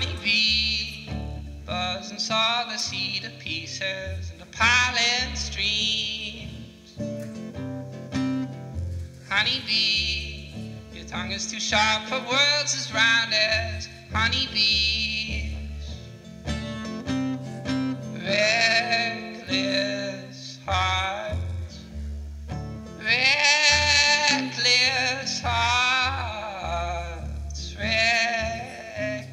honeybee buzzed and saw the sea to pieces in the piling streams. Honeybee, your tongue is too sharp for words as round as honeybees. Reckless hearts, reckless hearts, reckless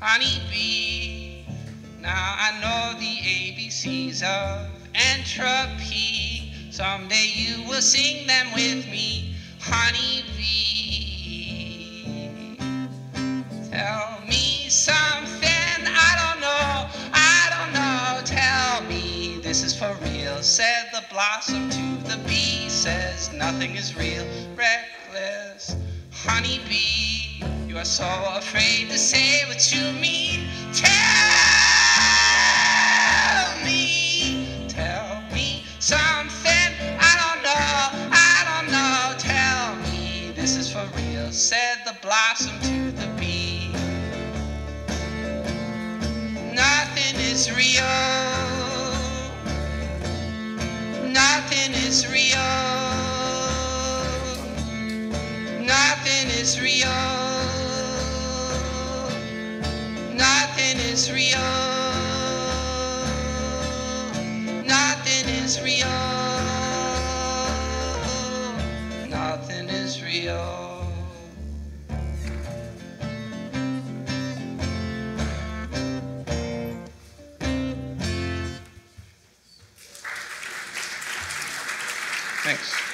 honeybee. Now I know the ABCs of entropy. Someday you will sing them with me, honeybee. Tell me something this is for real, said the blossom to the bee, says nothing is real. Reckless honeybee, you are so afraid to say what you mean. Tell me something, I don't know, tell me this is for real, said the blossom to the bee. Nothing is real. Nothing is real. Nothing is real. Nothing is real. Nothing is real. Nothing is real. Thanks.